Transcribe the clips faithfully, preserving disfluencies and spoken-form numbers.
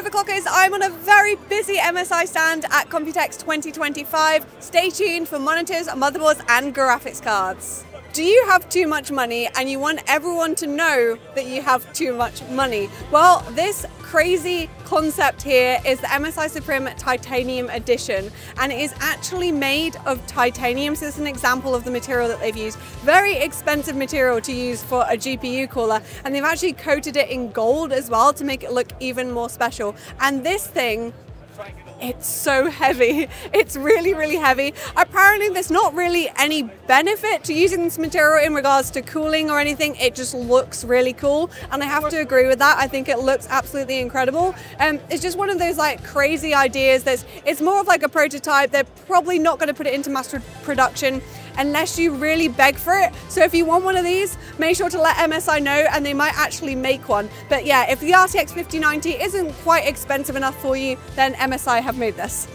overclockers, I'm on a very busy M S I stand at Computex twenty twenty-five. Stay tuned for monitors, motherboards and graphics cards. Do you have too much money and you want everyone to know that you have too much money? Well, this crazy concept here is the M S I Supreme Titanium Edition, and it is actually made of titanium, so this is an example of the material that they've used. Very expensive material to use for a G P U cooler, and they've actually coated it in gold as well to make it look even more special. And this thing, it's so heavy. It's really, really heavy. Apparently there's not really any benefit to using this material in regards to cooling or anything. It just looks really cool. And I have to agree with that. I think it looks absolutely incredible. Um, it's just one of those like crazy ideas that's, it's more of like a prototype. They're probably not gonna put it into mass production unless you really beg for it. So if you want one of these, make sure to let M S I know and they might actually make one. But yeah, if the R T X fifty ninety isn't quite expensive enough for you, then M S I have made this.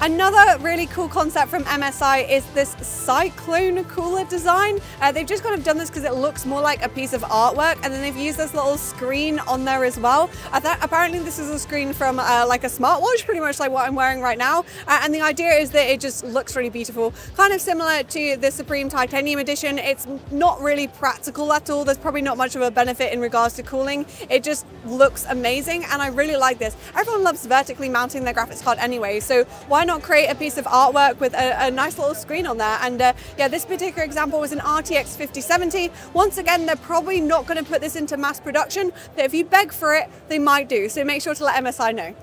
Another really cool concept from M S I is this cyclone cooler design. Uh, they've just kind of done this because it looks more like a piece of artwork, and then they've used this little screen on there as well. I th apparently this is a screen from uh, like a smartwatch, pretty much like what I'm wearing right now. Uh, and the idea is that it just looks really beautiful. Kind of similar to the Supreme Titanium Edition. It's not really practical at all. There's probably not much of a benefit in regards to cooling. It just looks amazing and I really like this. Everyone loves vertically mounting their graphics card anyway, so why not create a piece of artwork with a, a nice little screen on there? And uh, yeah, this particular example was an R T X fifty seventy. Once again, they're probably not going to put this into mass production, but if you beg for it, they might do. So make sure to let M S I know.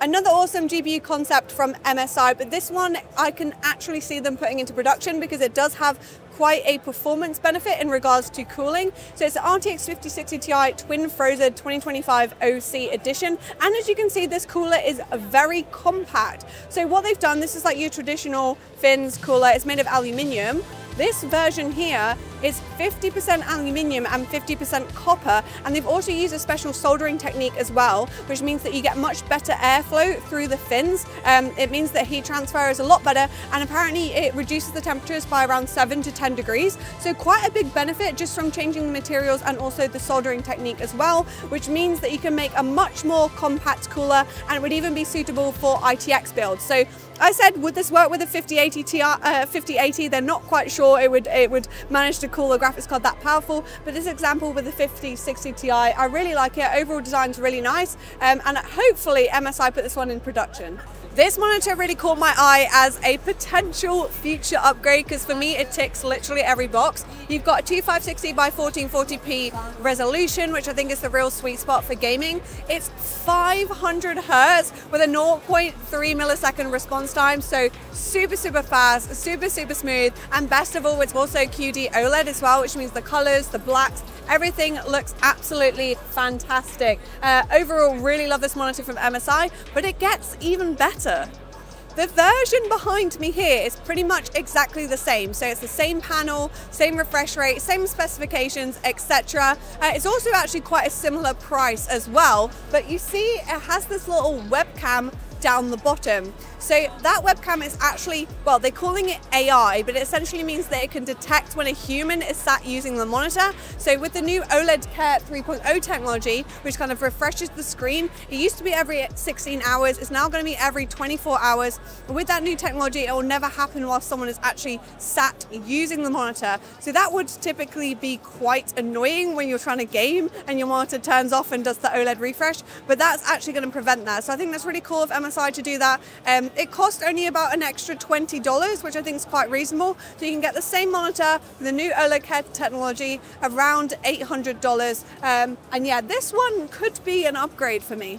Another awesome G P U concept from M S I, but this one I can actually see them putting into production because it does have quite a performance benefit in regards to cooling. So it's the R T X fifty sixty Ti Twin Frozr twenty twenty-five O C edition. And as you can see, this cooler is very compact. So what they've done, this is like your traditional fins cooler. It's made of aluminium. This version here is fifty percent aluminium and fifty percent copper, and they've also used a special soldering technique as well, which means that you get much better airflow through the fins. Um, it means that heat transfer is a lot better, and apparently it reduces the temperatures by around seven to ten degrees. So quite a big benefit just from changing the materials and also the soldering technique as well, which means that you can make a much more compact cooler, and it would even be suitable for I T X builds. So I said, would this work with a fifty eighty Ti, uh, fifty eighty? They're not quite sure it would it would manage to cool a graphics card that powerful, but this example with the fifty sixty Ti, I really like it. Overall design's really nice, um, and hopefully M S I put this one in production. This monitor really caught my eye as a potential future upgrade because for me it ticks literally every box. You've got a twenty-five sixty by fourteen forty p resolution, which I think is the real sweet spot for gaming. It's five hundred hertz with a zero point three millisecond response time, so super super fast, super super smooth, and best of all, it's also Q D OLED as well, which means the colors, the blacks, everything looks absolutely fantastic. Uh, overall, really love this monitor from M S I, but it gets even better. The version behind me here is pretty much exactly the same. So it's the same panel, same refresh rate, same specifications, et cetera. Uh, it's also actually quite a similar price as well, but you see it has this little webcam down the bottom. So that webcam is actually, well, they're calling it A I, but it essentially means that it can detect when a human is sat using the monitor. So with the new OLED Care three point oh technology, which kind of refreshes the screen, it used to be every sixteen hours, it's now going to be every twenty-four hours. With that new technology, it will never happen while someone is actually sat using the monitor. So that would typically be quite annoying when you're trying to game and your monitor turns off and does the OLED refresh, but that's actually going to prevent that. So I think that's really cool of M S I to do that. Um, It costs only about an extra twenty dollars, which I think is quite reasonable. So you can get the same monitor, the new OLED Care technology, around eight hundred dollars. Um, and yeah, this one could be an upgrade for me.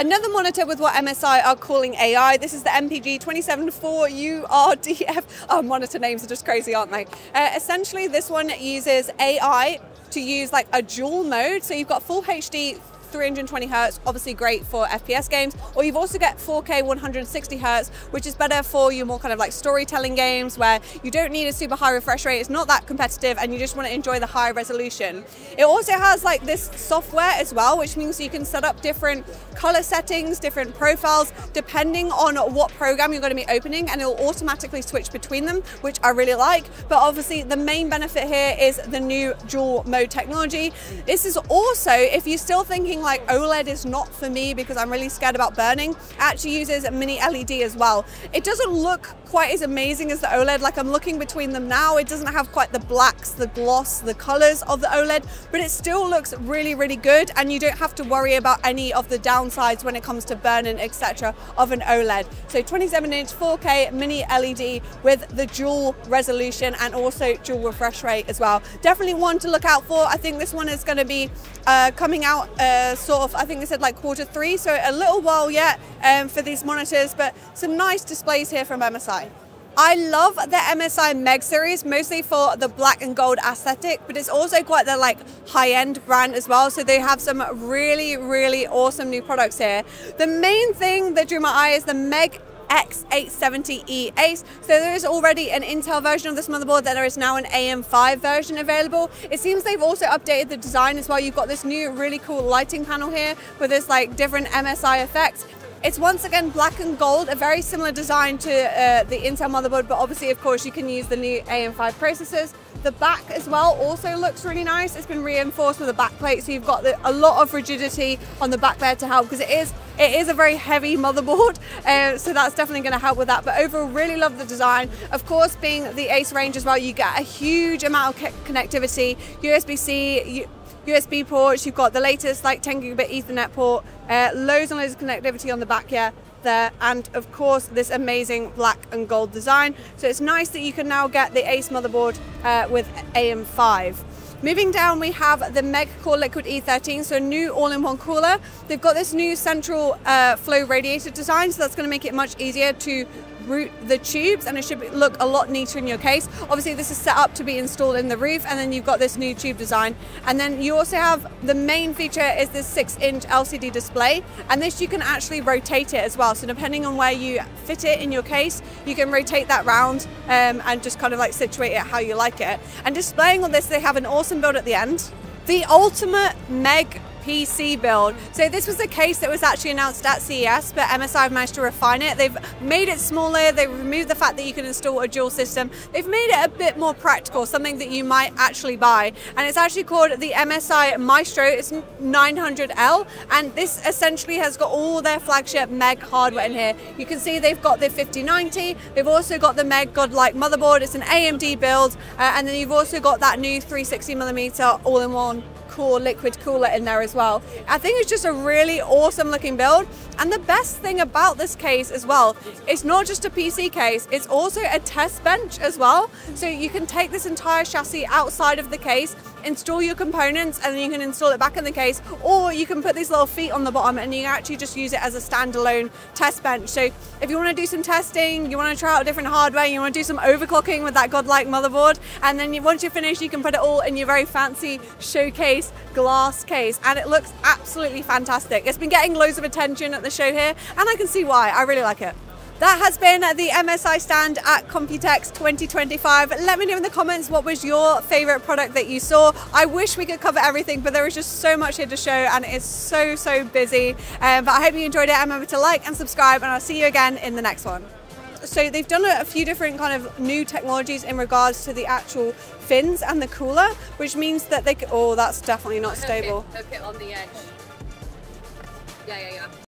Another monitor with what M S I are calling A I, this is the M P G two seventy-four U R D F. Oh, monitor names are just crazy, aren't they? Uh, essentially, this one uses A I to use like a dual mode. So you've got full H D, three hundred twenty hertz, obviously great for F P S games, or you've also got four K one hundred sixty hertz, which is better for your more kind of like storytelling games where you don't need a super high refresh rate, it's not that competitive, and you just want to enjoy the high resolution. It also has like this software as well, which means you can set up different color settings, different profiles, depending on what program you're going to be opening, and it'll automatically switch between them, which I really like. But obviously the main benefit here is the new dual mode technology. This is also, if you're still thinking thinking like OLED is not for me because I'm really scared about burning, it actually uses a mini L E D as well. It doesn't look quite as amazing as the OLED, like I'm looking between them now, it doesn't have quite the blacks, the gloss, the colors of the OLED, but it still looks really, really good, and you don't have to worry about any of the downsides when it comes to burning, et cetera of an OLED. So twenty-seven inch four K mini L E D with the dual resolution and also dual refresh rate as well. Definitely one to look out for. I think this one is going to be uh, coming out uh, sort of, I think they said like quarter three, so a little while yet um, for these monitors, but some nice displays here from M S I. I love the M S I MEG series, mostly for the black and gold aesthetic, but it's also quite the like high-end brand as well. So they have some really, really awesome new products here. The main thing that drew my eye is the MEG X eight seventy E Ace. So there is already an Intel version of this motherboard, then there is now an A M five version available. It seems they've also updated the design as well. You've got this new really cool lighting panel here with this like different M S I effects. It's once again black and gold, a very similar design to uh, the Intel motherboard, but obviously of course you can use the new A M five processors. The back as well also looks really nice. It's been reinforced with a back plate, so you've got the, a lot of rigidity on the back there to help, because it is It is a very heavy motherboard, uh, so that's definitely going to help with that. But overall, really love the design. Of course, being the Ace range as well, you get a huge amount of connectivity, U S B C, U S B ports, you've got the latest like ten gigabit Ethernet port, uh, loads and loads of connectivity on the back here. There, and of course this amazing black and gold design. So it's nice that you can now get the Ace motherboard uh, with A M five. Moving down, we have the MEG Core Liquid E thirteen, so a new all-in-one cooler. They've got this new central uh, flow radiator design, so that's going to make it much easier to route the tubes, and it should look a lot neater in your case. Obviously this is set up to be installed in the roof, and then you've got this new tube design, and then you also have the main feature is this six inch L C D display, and this you can actually rotate it as well, so depending on where you fit it in your case you can rotate that round um, and just kind of like situate it how you like it. And displaying all this, they have an awesome build at the end, the ultimate MEG P C build. So this was the case that was actually announced at C E S, but M S I managed to refine it. They've made it smaller, they've removed the fact that you can install a dual system, they've made it a bit more practical, something that you might actually buy. And it's actually called the M S I Maestro, it's nine hundred L, and this essentially has got all their flagship MEG hardware in here. You can see they've got the fifty ninety, they've also got the MEG Godlike motherboard, it's an A M D build, uh, and then you've also got that new three hundred sixty millimeter all-in-one Core Liquid cooler in there as well. I think it's just a really awesome looking build, and the best thing about this case as well, it's not just a P C case, it's also a test bench as well, so you can take this entire chassis outside of the case, install your components, and then you can install it back in the case, or you can put these little feet on the bottom and you can actually just use it as a standalone test bench. So if you want to do some testing, you want to try out different hardware, you want to do some overclocking with that Godlike motherboard, and then you, once you're finished you can put it all in your very fancy showcase glass case, and it looks absolutely fantastic. It's been getting loads of attention at the show here, and I can see why. I really like it. That has been the M S I stand at Computex twenty twenty-five. Let me know in the comments what was your favorite product that you saw. I wish we could cover everything, but there is just so much here to show, and it's so, so busy. Um, but I hope you enjoyed it, and remember to like and subscribe, and I'll see you again in the next one. So they've done a few different kind of new technologies in regards to the actual fins and the cooler, which means that they could, oh, that's definitely not stable. Hook it, hook it on the edge. Yeah, yeah, yeah.